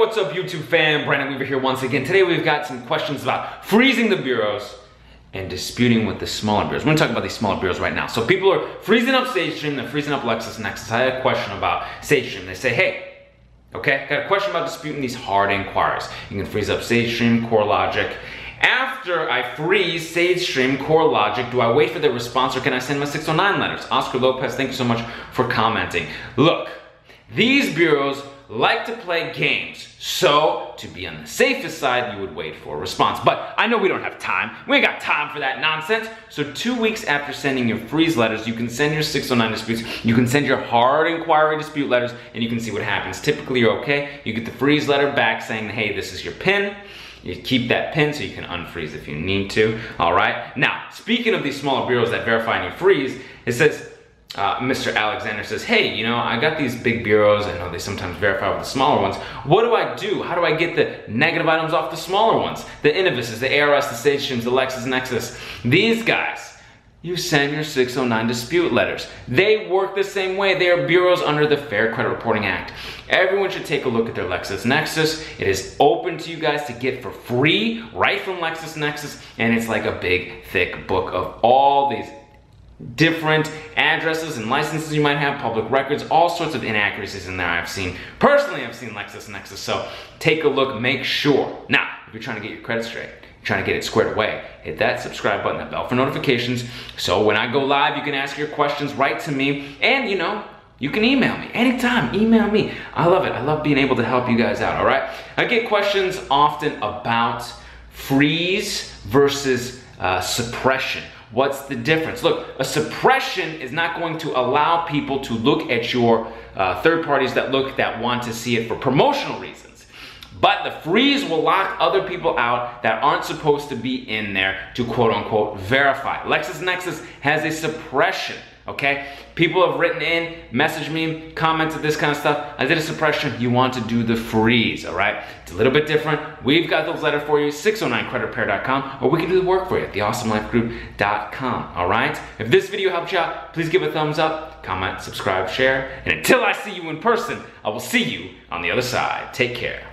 what's up YouTube fam, Brandon Weaver here once again. Today we've got some questions about freezing the bureaus and disputing with the smaller bureaus. We're gonna talk about these smaller bureaus right now. So people are freezing up SageStream, they're freezing up LexisNexis. I had a question about SageStream. They say, hey, okay, got a question about disputing these hard inquiries. You can freeze up SageStream, CoreLogic. After I freeze SageStream, CoreLogic, do I wait for their response or can I send my 609 letters? Oscar Lopez, thank you so much for commenting. Look, these bureaus like to play games, so to be on the safest side, you would wait for a response. But I know we don't have time. We ain't got time for that nonsense. So 2 weeks after sending your freeze letters, you can send your 609 disputes, you can send your hard inquiry dispute letters, and you can see what happens. Typically, you're okay. You get the freeze letter back saying, hey, this is your PIN. You keep that pin so you can unfreeze if you need to, all right? Now, speaking of these smaller bureaus that verify and you freeze, it says, Mr. Alexander says, hey, you know, I got these big bureaus, I know they sometimes verify with the smaller ones. What do I do? How do I get the negative items off the smaller ones? The Innovis, the ARS, the SageStream, the LexisNexis, these guys. You send your 609 dispute letters. They work the same way. They are bureaus under the Fair Credit Reporting Act. Everyone should take a look at their LexisNexis. It is open to you guys to get for free right from LexisNexis, and it's like a big, thick book of all these different addresses and licenses you might have, public records, all sorts of inaccuracies in there I've seen. Personally, I've seen LexisNexis, so take a look, make sure. Now, if you're trying to get your credit straight, trying to get it squared away, hit that subscribe button, that bell for notifications, so when I go live, you can ask your questions, write to me, and you know, you can email me anytime, email me. I love it. I love being able to help you guys out, all right? I get questions often about freeze versus suppression. What's the difference? Look, a suppression is not going to allow people to look at your third parties that want to see it for promotional reasons. But the freeze will lock other people out that aren't supposed to be in there to quote unquote verify. LexisNexis has a suppression, okay? People have written in, messaged me, commented this kind of stuff. I did a suppression, you want to do the freeze, all right? It's a little bit different. We've got those letters for you, 609creditrepair.com, or we can do the work for you at theawesomelifegroup.com, all right? If this video helped you out, please give a thumbs up, comment, subscribe, share, and until I see you in person, I will see you on the other side. Take care.